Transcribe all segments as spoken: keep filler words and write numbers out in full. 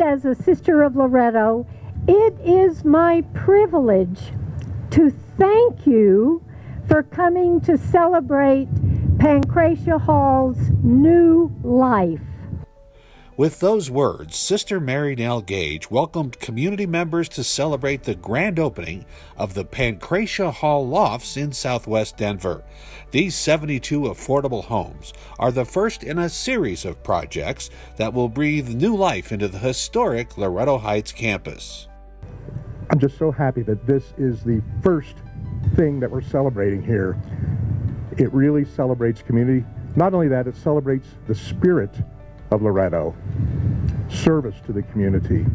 As a sister of Loretto, it is my privilege to thank you for coming to celebrate Pancratia Hall's new life. With those words, Sister Mary Nell Gage welcomed community members to celebrate the grand opening of the Pancratia Hall Lofts in Southwest Denver. These seventy-two affordable homes are the first in a series of projects that will breathe new life into the historic Loretto Heights campus. I'm just so happy that this is the first thing that we're celebrating here. It really celebrates community. Not only that, it celebrates the spirit of Loretto, service to the community.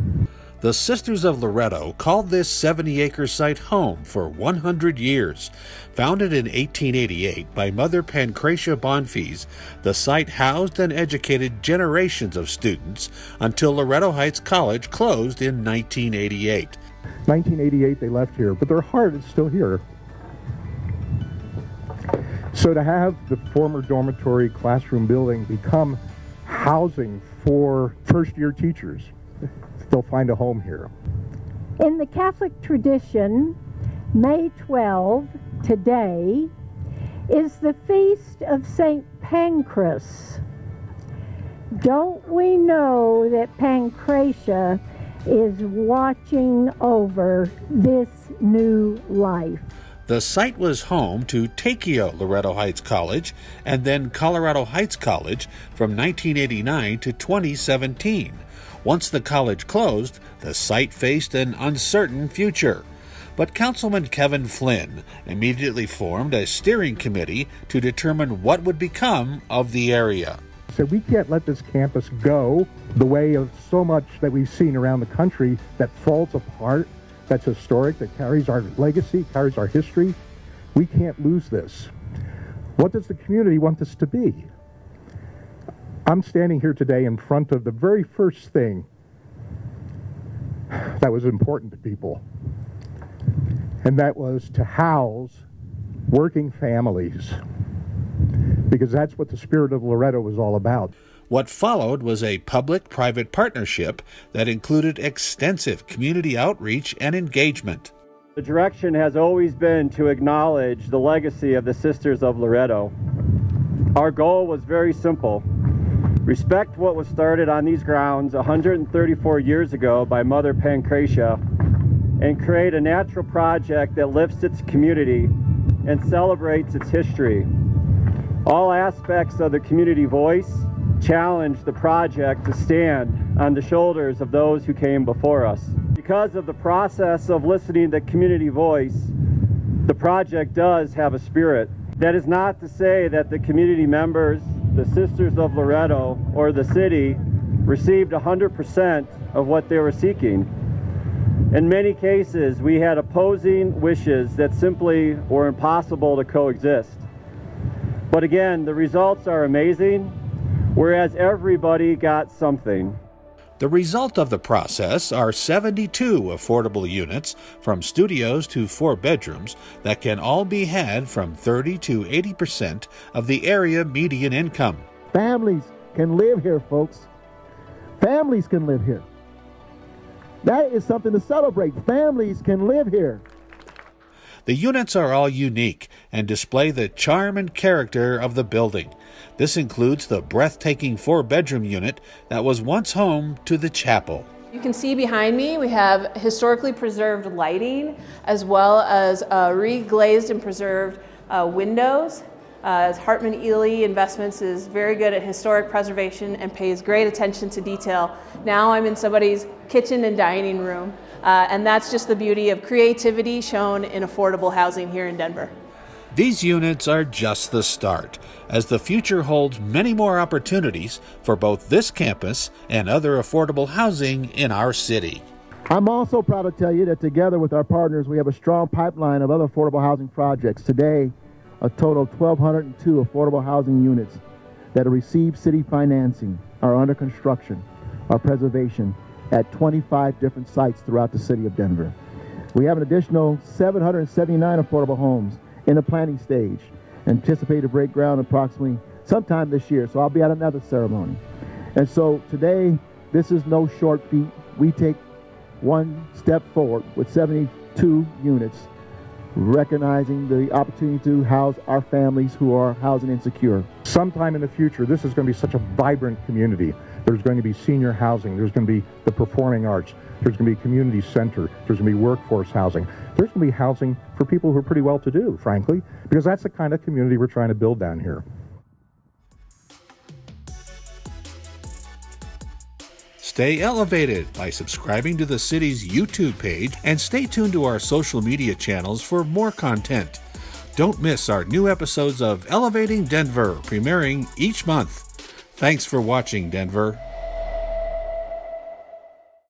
The Sisters of Loretto called this seventy acre site home for one hundred years. Founded in eighteen eighty-eight by Mother Pancratia Bonfies, the site housed and educated generations of students until Loretto Heights College closed in nineteen eighty-eight. nineteen eighty-eight they left here, but their heart is still here. So to have the former dormitory classroom building become housing for first-year teachers, they'll find a home here. In the Catholic tradition, May twelfth, today, is the feast of Saint Pancras. Don't we know that Pancratia is watching over this new life? The site was home to Teikyo Loretto Heights College and then Colorado Heights College from nineteen eighty-nine to twenty seventeen. Once the college closed, the site faced an uncertain future. But Councilman Kevin Flynn immediately formed a steering committee to determine what would become of the area. So we can't let this campus go the way of so much that we've seen around the country that falls apart, that's historic, that carries our legacy, carries our history. We can't lose this. What does the community want this to be? I'm standing here today in front of the very first thing that was important to people, and that was to house working families, because that's what the spirit of Loretto was all about. What followed was a public-private partnership that included extensive community outreach and engagement. The direction has always been to acknowledge the legacy of the Sisters of Loretto. Our goal was very simple: respect what was started on these grounds one hundred thirty-four years ago by Mother Pancratia, and create a natural project that lifts its community and celebrates its history. All aspects of the community voice challenged the project to stand on the shoulders of those who came before us. Because of the process of listening to community voice, the project does have a spirit. That is not to say that the community members, the Sisters of Loretto, or the city received one hundred percent of what they were seeking. In many cases, we had opposing wishes that simply were impossible to coexist. But again, the results are amazing, whereas everybody got something. The result of the process are seventy-two affordable units, from studios to four bedrooms, that can all be had from thirty to eighty percent of the area median income. Families can live here, folks. Families can live here. That is something to celebrate. Families can live here. The units are all unique and display the charm and character of the building. This includes the breathtaking four-bedroom unit that was once home to the chapel. You can see behind me we have historically preserved lighting, as well as uh, re-glazed and preserved uh, windows. Uh, as Hartman-Ely Investments is very good at historic preservation and pays great attention to detail. Now I'm in somebody's kitchen and dining room, uh, and that's just the beauty of creativity shown in affordable housing here in Denver. These units are just the start, as the future holds many more opportunities for both this campus and other affordable housing in our city. I'm also proud to tell you that together with our partners, we have a strong pipeline of other affordable housing projects. Today, a total of one thousand two hundred two affordable housing units that have received city financing are under construction or preservation at twenty-five different sites throughout the city of Denver. We have an additional seven hundred seventy-nine affordable homes in the planning stage, anticipated to break ground approximately sometime this year, so I'll be at another ceremony. And so today, This is no short feat. We take one step forward with seventy-two units, recognizing the opportunity to house our families who are housing insecure. Sometime in the future, this is going to be such a vibrant community. There's going to be senior housing, there's going to be the performing arts, there's going to be a community center, there's going to be workforce housing, there's going to be housing for people who are pretty well to do, frankly, because that's the kind of community we're trying to build down here. Stay elevated by subscribing to the city's YouTube page and stay tuned to our social media channels for more content. Don't miss our new episodes of Elevating Denver premiering each month. Thanks for watching, Denver.